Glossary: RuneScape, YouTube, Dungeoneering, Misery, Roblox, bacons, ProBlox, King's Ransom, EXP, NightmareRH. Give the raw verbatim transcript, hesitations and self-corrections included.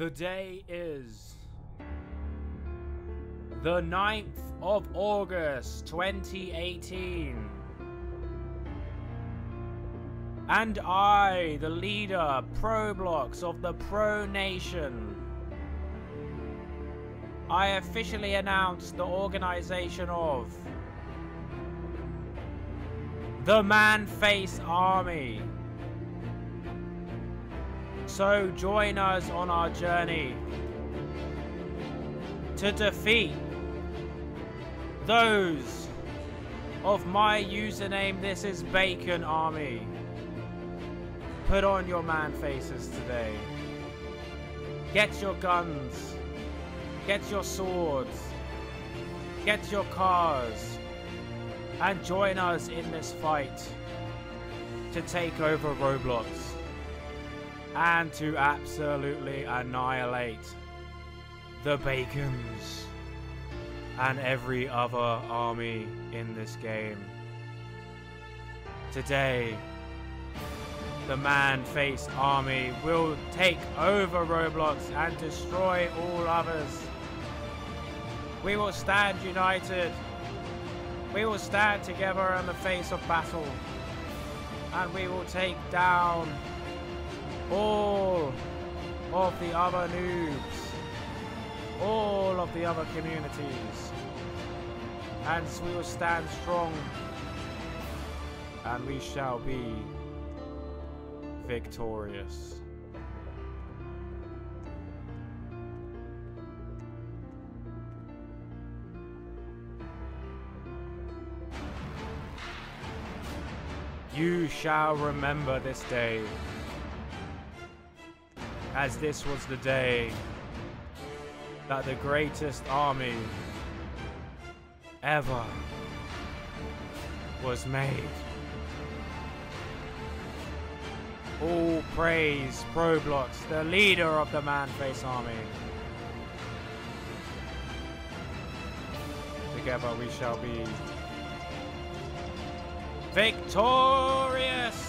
The day is the ninth of August twenty eighteen. And I, the leader, ProBlox of the Pro Nation, I officially announce the organization of the Man-Face Army. So join us on our journey to defeat those of my username, This Is Bacon Army. Put on your man faces today. Get your guns. Get your swords. Get your cars. And join us in this fight to take over Roblox and to absolutely annihilate the Bacons and every other army in this game. Today, the Man-Face Army will take over Roblox and destroy all others. We will stand united. We will stand together in the face of battle. And we will take down all of the other noobs, all of the other communities, and we will stand strong, and we shall be victorious. You shall remember this day, as this was the day that the greatest army ever was made. All praise ProBlox, the leader of the Man-Face Army. Together we shall be victorious!